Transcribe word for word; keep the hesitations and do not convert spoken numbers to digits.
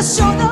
Show them.